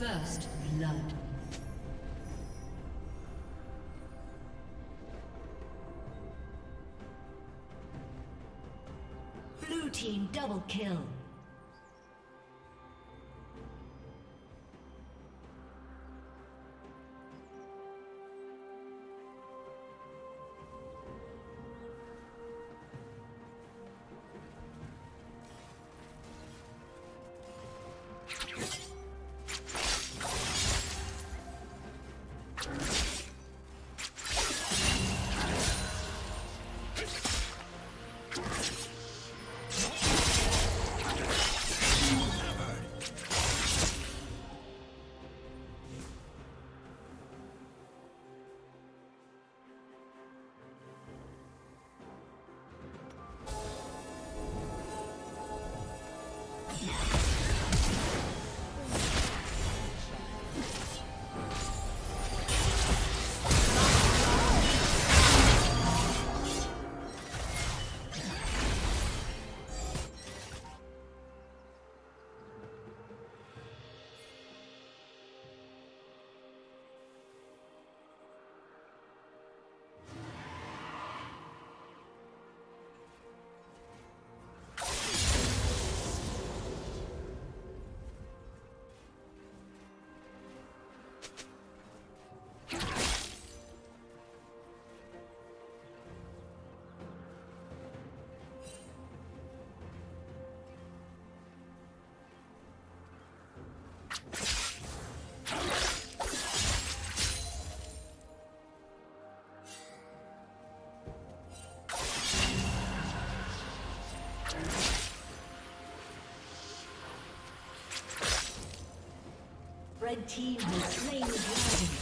First blood. Blue team double kill. Red team has slain the dragon.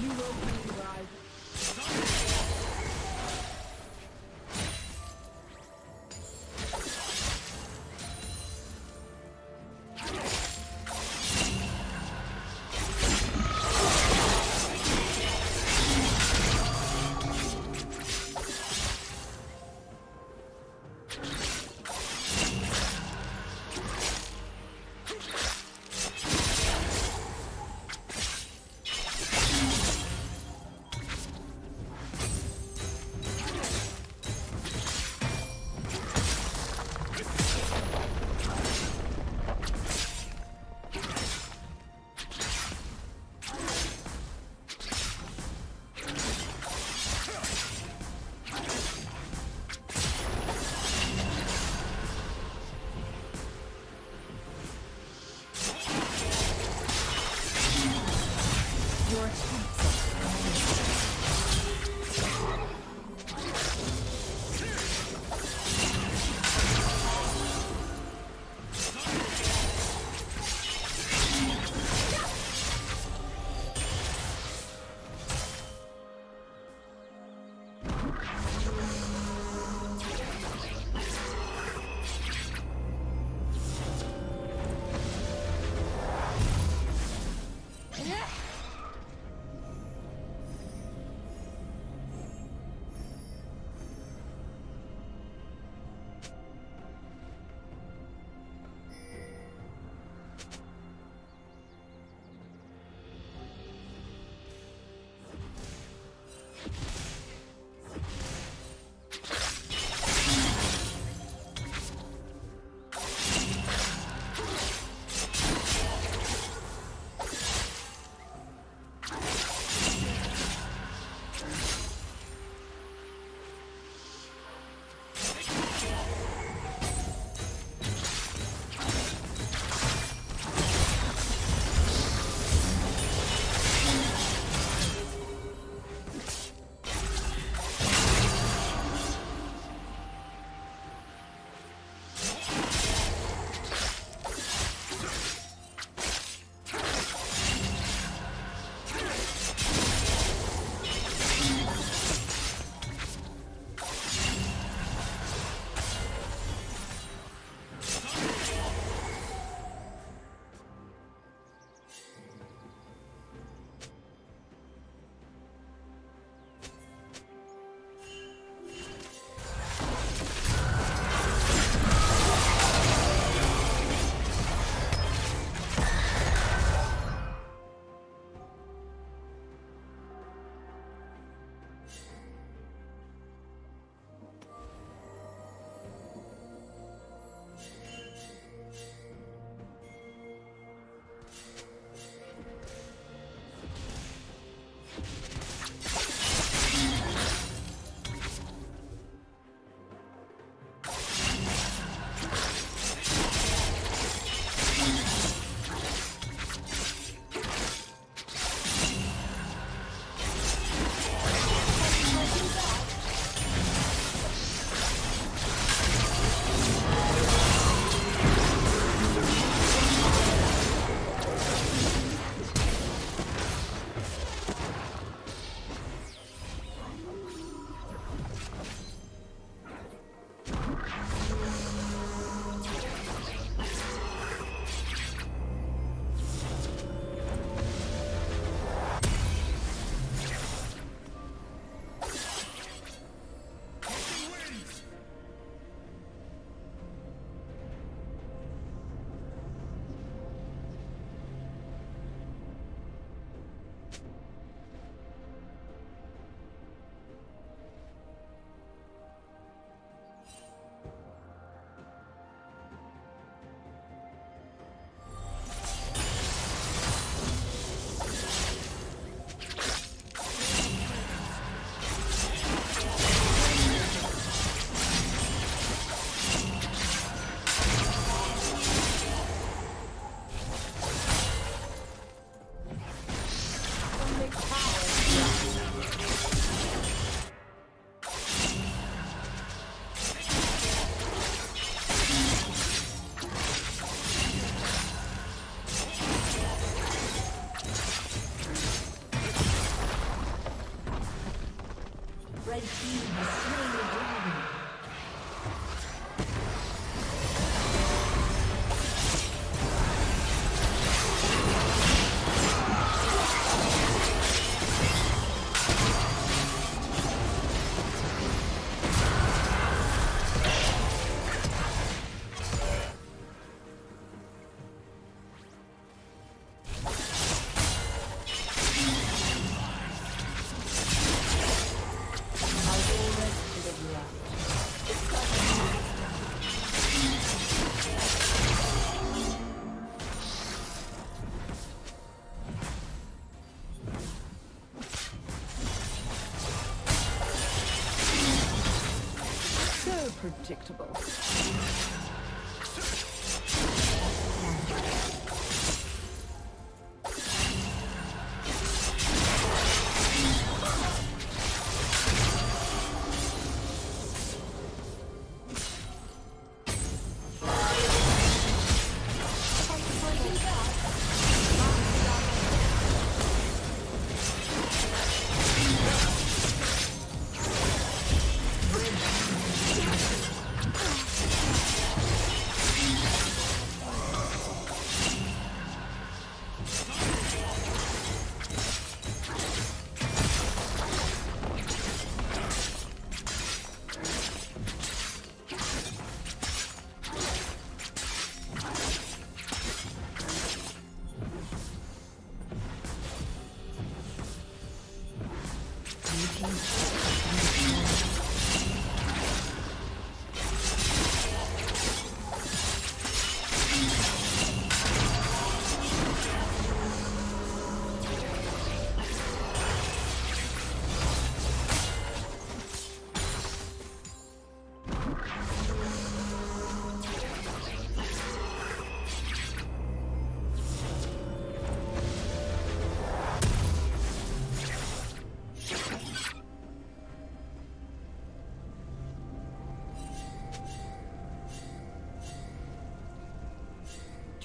You will be right. acceptable.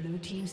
Blue team's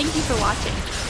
Thank you for watching.